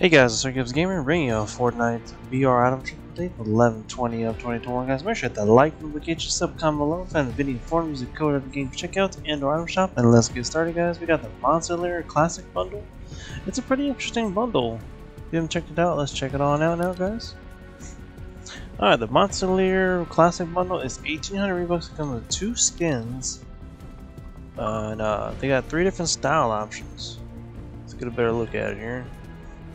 Hey guys, it's Sir Gibbs Gamer bringing you a Fortnite VR item trick update for 11/20/2021. Guys, make sure to hit that like notification, sub, comment below, find the video for the code at the game checkout and or item shop, and let's get started, guys. We got the Moncler Classic Bundle. It's a pretty interesting bundle. If you haven't checked it out, let's check it on out now, guys. Alright, the Moncler Classic Bundle is 1,800 Robux. It comes with 2 skins, and they got 3 different style options. Let's get a better look at it here.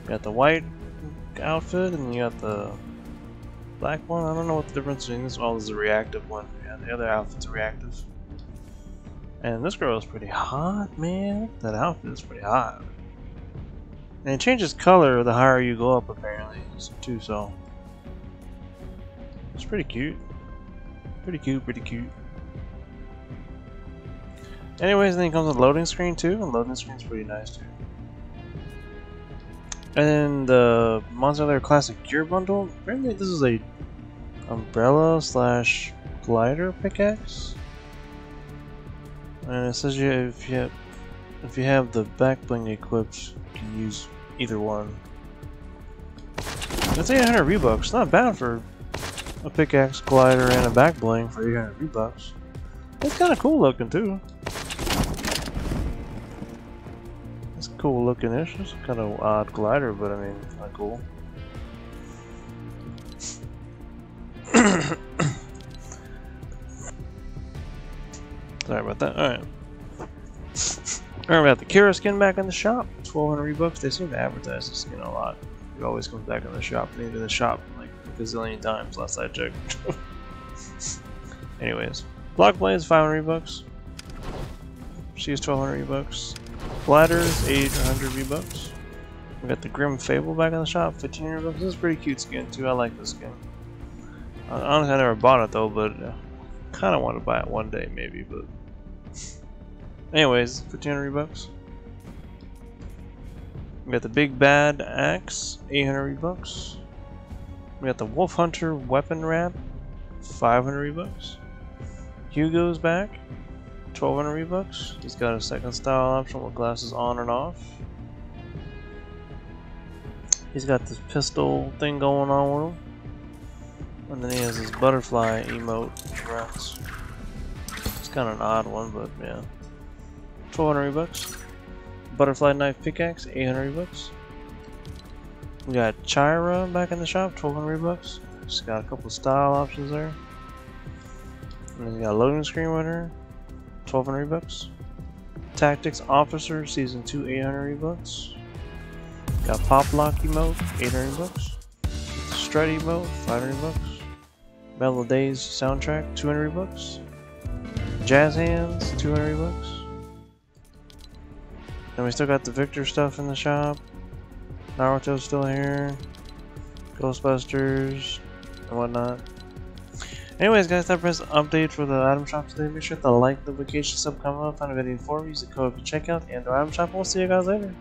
You got the white outfit and you got the black one. I don't know what the difference between this one is. The reactive one. Yeah, the other outfit's reactive. And this girl is pretty hot, man. That outfit is pretty hot. And it changes color the higher you go up, apparently, too. So it's pretty cute. Pretty cute. Pretty cute. Anyways, then it comes with a loading screen too, and loading screen's pretty nice too. And then the Moncler Classic Gear Bundle. Apparently, this is a umbrella slash glider pickaxe. And it says you, if you have the back bling equipped, you can use either one. That's 800 Robux. Not bad for a pickaxe, glider, and a back bling for 800 Robux. It's kind of cool looking too. Cool looking ish, it's kind of odd glider, but I mean, kind of cool. Sorry about that. Alright. Alright, we got the Khyra skin back in the shop. 1,200 Robux. They seem to advertise this skin a lot. It always comes back in the shop. They've been in the shop like a gazillion times last I checked. Anyways, Black Blade is 500 Robux. She is 1,200 Robux. Flatters, 800 Robux. We got the Grim Fable back in the shop, 1,500 Robux. This is a pretty cute skin too. I like this skin. Honestly, I never bought it though, but kind of want to buy it one day maybe. But anyways, 1,500 Robux. We got the Big Bad Axe, 800 Robux. We got the Wolf Hunter Weapon Wrap, 500 Robux. Hugo's back. 1,200 Robux. He's got a second style option with glasses on and off. He's got this pistol thing going on with him, and then he has this butterfly emote. It's kind of an odd one, but yeah. 1,200 Robux. Butterfly knife pickaxe, 800 Robux. We got Khyra back in the shop, 1,200 Robux. She's got a couple style options there, and then he's got a loading screen with her. 1,200 Robux. Tactics Officer Season 2, 800 Robux. Got Pop Locky Emote, 800 Robux. Strut Emote, 500 Robux. Melody's Soundtrack, 200 Robux. Jazz Hands, 200 Robux. And we still got the Victor stuff in the shop. Naruto's still here. Ghostbusters and whatnot. Anyways, guys, that's an update for the item shop today. Make sure to like, notification, sub, comment, find a video for me, use the code to check out, and the item shop. We'll see you guys later.